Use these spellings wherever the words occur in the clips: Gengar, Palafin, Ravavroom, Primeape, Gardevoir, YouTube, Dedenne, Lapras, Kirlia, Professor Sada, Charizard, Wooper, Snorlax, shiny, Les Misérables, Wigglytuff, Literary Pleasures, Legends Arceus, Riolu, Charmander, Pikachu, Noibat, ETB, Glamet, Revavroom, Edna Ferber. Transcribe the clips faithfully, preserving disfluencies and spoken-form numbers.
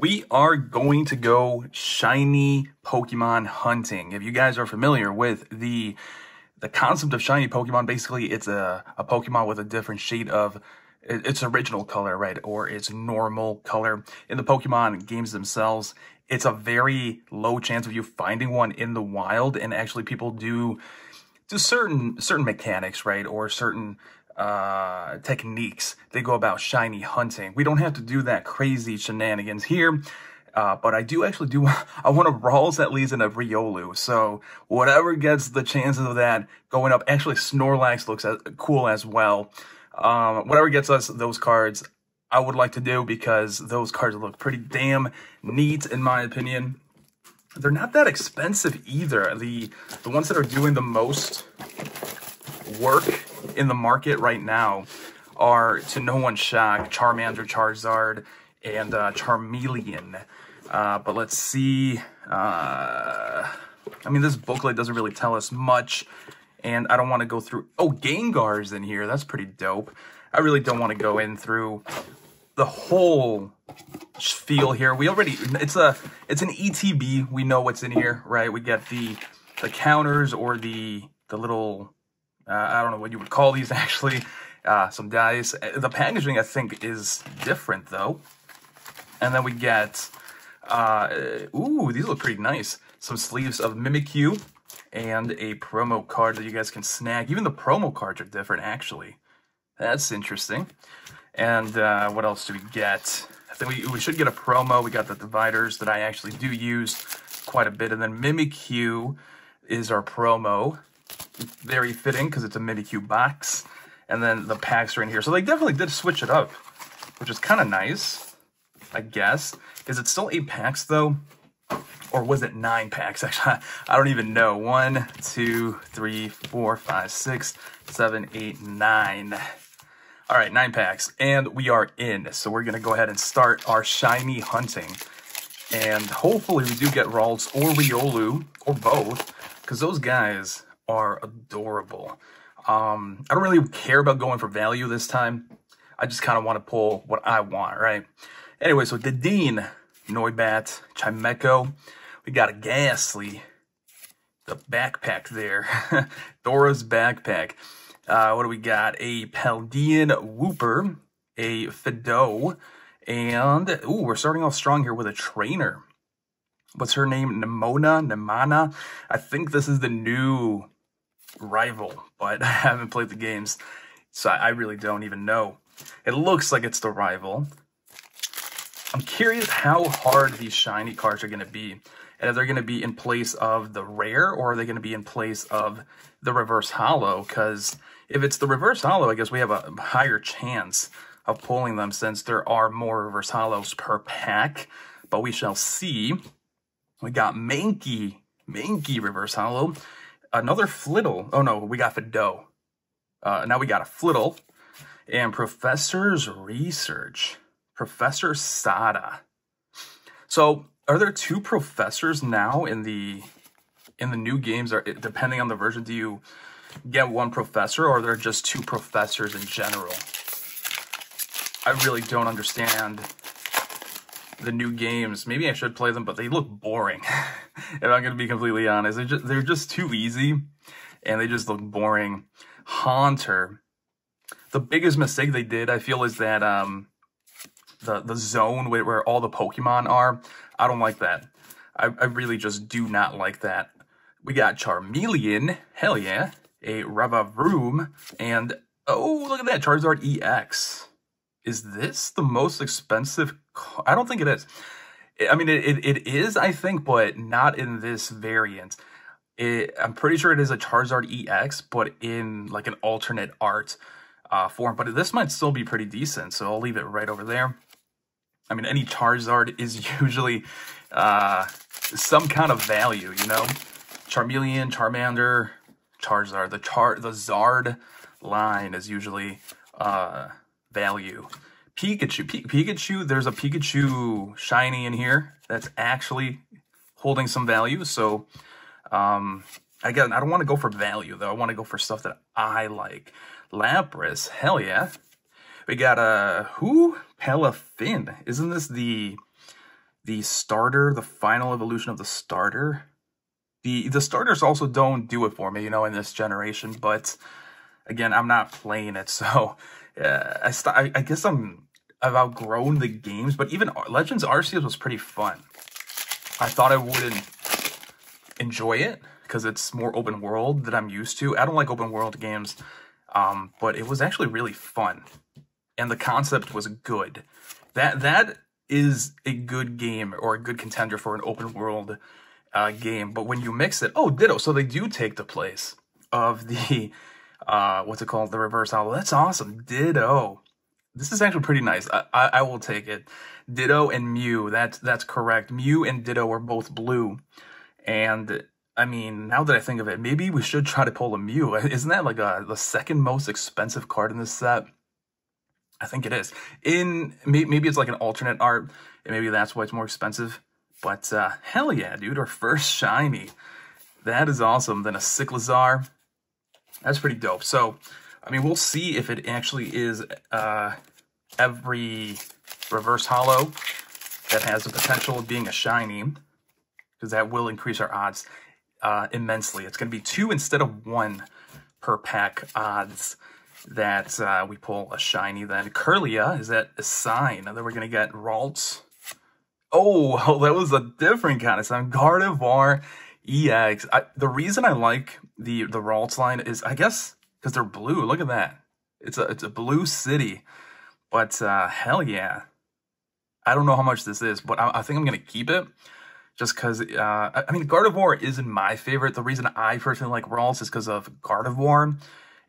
We are going to go shiny Pokemon hunting. If you guys are familiar with the the concept of shiny Pokemon, basically it's a, a Pokemon with a different shade of its original color, right? Or its normal color. In the Pokemon games themselves, it's a very low chance of you finding one in the wild, and actually people do do certain certain mechanics, right? Or certain uh, techniques. They go about shiny hunting. We don't have to do that crazy shenanigans here, uh, but I do actually do, I want a Rawls that leads in a Riolu, so whatever gets the chances of that going up. Actually, Snorlax looks as, cool as well. Um, whatever gets us those cards, I would like to do, because those cards look pretty damn neat, in my opinion. They're not that expensive either. The, the ones that are doing the most work in the market right now are, to no one's shock, Charmander, Charizard, and uh, Charmeleon. Uh, but let's see. Uh, I mean, this booklet doesn't really tell us much, and I don't want to go through... Oh, Gengar's in here. That's pretty dope. I really don't want to go in through the whole feel here. We already... It's a it's an E T B. We know what's in here, right? We get the the counters, or the, the little... Uh, I don't know what you would call these, actually. Uh, some dice. The packaging, I think, is different, though. And then we get... Uh, ooh, these look pretty nice. Some sleeves of Mimikyu. And a promo card that you guys can snag. Even the promo cards are different, actually. That's interesting. And uh, what else do we get? I think we, we should get a promo. We got the dividers that I actually do use quite a bit. And then Mimikyu is our promo. Very fitting, because it's a Mimikyu box. And then the packs are in here. So they definitely did switch it up, which is kind of nice, I guess. Is it still eight packs, though? Or was it nine packs? Actually, I don't even know. One, two, three, four, five, six, seven, eight, nine. All right, nine packs, and we are in. So we're gonna go ahead and start our shiny hunting. And hopefully we do get Ralts or Riolu, or both, because those guys are adorable. Um, I don't really care about going for value this time. I just kind of want to pull what I want, right? Anyway, so Dedenne, Noibat, Chimecho. We got a Ghastly, the backpack there, Dora's backpack. Uh, what do we got? A Paldean Wooper, a Fido, and, ooh, we're starting off strong here with a trainer. What's her name? Nemona, Nemona. I think this is the new rival, but I haven't played the games, so I really don't even know. It looks like it's the rival. I'm curious how hard these shiny cards are going to be, and if they're going to be in place of the rare, or are they going to be in place of the reverse holo? Because if it's the reverse holo, I guess we have a higher chance of pulling them, since there are more reverse holos per pack. But we shall see. We got Mankey, Mankey reverse holo, another Flittle. Oh no, we got Fido. Uh, now we got a Flittle, and Professor's Research. Professor Sada. So, are there two professors now in the in the new games? Or depending on the version, do you get one professor, or are there just two professors in general? I really don't understand the new games. Maybe I should play them, but they look boring. If I'm going to be completely honest, they're just, they're just too easy, and they just look boring. Haunter. The biggest mistake they did, I feel, is that um. The, the zone where, where all the Pokemon are. I don't like that. I, I really just do not like that. We got Charmeleon, hell yeah, a Ravavroom, and oh, look at that, Charizard E X. Is this the most expensive car? I don't think it is. I mean, it, it, it is, I think, but not in this variant. It, I'm pretty sure it is a Charizard E X, but in like an alternate art uh, form. But this might still be pretty decent, so I'll leave it right over there. I mean, any Charizard is usually uh, some kind of value, you know? Charmeleon, Charmander, Charizard. The Char the Zard line is usually uh, value. Pikachu. P Pikachu, there's a Pikachu shiny in here that's actually holding some value. So, um, again, I don't want to go for value, though. I want to go for stuff that I like. Lapras, hell yeah. We got a... Uh, who? Palafin. Isn't this the the starter, the final evolution of the starter. The the starters also don't do it for me, you know, in this generation. But again, I'm not playing it, so uh, I, st I I guess I'm I've outgrown the games. But even Legends Arceus was pretty fun. I thought I wouldn't enjoy it because it's more open world than I'm used to. I don't like open world games, um, but it was actually really fun, and the concept was good. That that is a good game or a good contender for an open world Uh, game. But when you mix it, oh, ditto. So they do take the place of the, uh, what's it called? The reverse hollow. That's awesome. Ditto. This is actually pretty nice. I, I, I will take it. Ditto and Mew. That's, that's correct. Mew and Ditto are both blue. And I mean, now that I think of it, maybe we should try to pull a Mew. Isn't that like a, the second most expensive card in this set? I think it is. In maybe it's like an alternate art, and maybe that's why it's more expensive. But uh, hell yeah, dude, our first shiny. That is awesome. Then a Cyclozar. That's pretty dope. So, I mean, we'll see if it actually is uh, every reverse holo that has the potential of being a shiny, because that will increase our odds uh, immensely. It's going to be two instead of one per pack odds that uh, we pull a shiny. Then Kirlia, is that a sign that we're going to get Ralts? Oh, well, that was a different kind of sound. Gardevoir E X. I, the reason I like the, the Ralts line is, I guess, because they're blue. Look at that. It's a, it's a blue city. But uh, hell yeah. I don't know how much this is, but I, I think I'm going to keep it. Just because, uh, I, I mean, Gardevoir isn't my favorite. The reason I personally like Ralts is because of Gardevoir.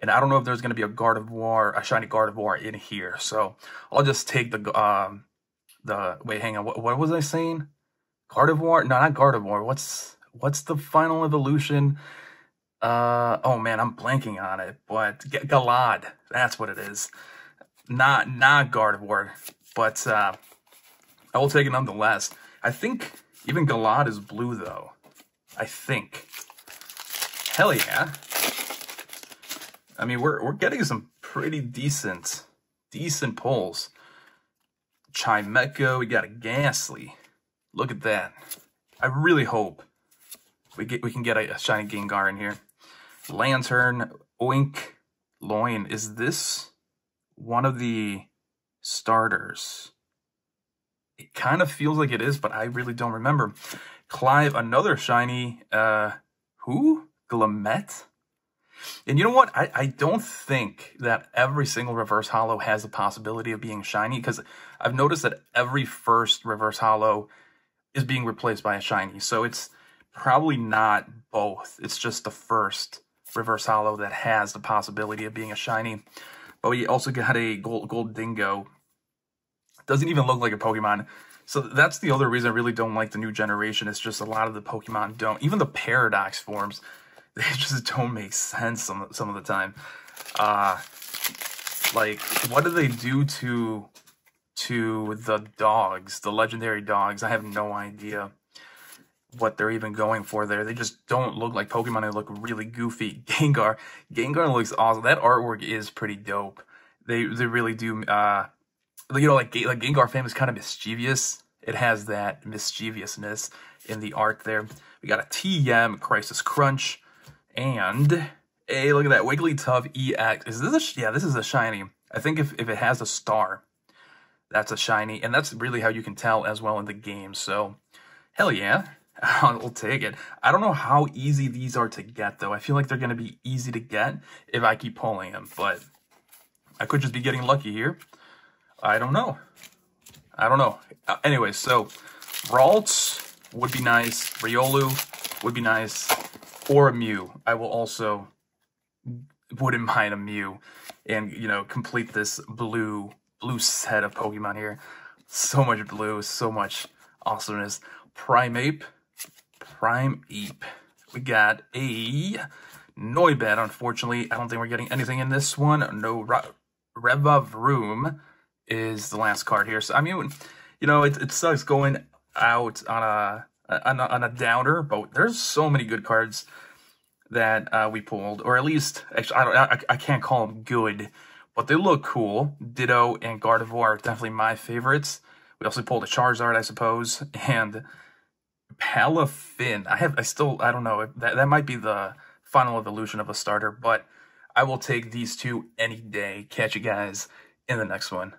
And I don't know if there's going to be a Gardevoir, a shiny Gardevoir in here. So I'll just take the... Um, The, wait, hang on. What, what was I saying? Gardevoir? No, not Gardevoir. What's what's the final evolution? Uh, oh man, I'm blanking on it. But Galad, that's what it is. Not not Gardevoir, but uh, I will take it nonetheless. I think even Galad is blue though. I think. Hell yeah. I mean, we're we're getting some pretty decent decent pulls. Chimecho, we got a Ghastly. Look at that. I really hope we get we can get a, a shiny Gengar in here. Lantern, Oink, Loin. Is this one of the starters? It kind of feels like it is, but I really don't remember. Clive, another shiny. Uh, who? Glamet? And you know what? I, I don't think that every single reverse holo has the possibility of being shiny, because I've noticed that every first reverse holo is being replaced by a shiny. So it's probably not both. It's just the first reverse holo that has the possibility of being a shiny. But we also got a gold, gold dingo. Doesn't even look like a Pokemon. So that's the other reason I really don't like the new generation. It's just a lot of the Pokemon don't. Even the Paradox forms. They just don't make sense some, some of the time. Uh, like, what do they do to to the dogs, the legendary dogs? I have no idea what they're even going for there. They just don't look like Pokemon. They look really goofy. Gengar. Gengar looks awesome. That artwork is pretty dope. They they really do. Uh, you know, like, like Gengar fame is kind of mischievous. It has that mischievousness in the art there. We got a T M, Crisis Crunch. And, hey, look at that, Wigglytuff E X. Is this a, yeah, this is a shiny. I think if, if it has a star, that's a shiny. And that's really how you can tell as well in the game. So, hell yeah, I'll take it. I don't know how easy these are to get, though. I feel like they're going to be easy to get if I keep pulling them. But I could just be getting lucky here. I don't know. I don't know. Uh, anyway, so Ralts would be nice. Riolu would be nice. Or a Mew. I will also wouldn't mind a Mew, and you know, complete this blue blue set of Pokemon here. So much blue, so much awesomeness. Primeape, Primeape. We got a Noibat. Unfortunately, I don't think we're getting anything in this one. No, Revavroom is the last card here. So I mean, you know, it it sucks going out on a. On a, on a downer, but there's so many good cards that uh, we pulled, or at least actually I don't I, I can't call them good, but they look cool. Ditto and Gardevoir are definitely my favorites. We also pulled a Charizard, I suppose, and Palafin. I have, I still, I don't know. That, that might be the final evolution of a starter, but I will take these two any day. Catch you guys in the next one.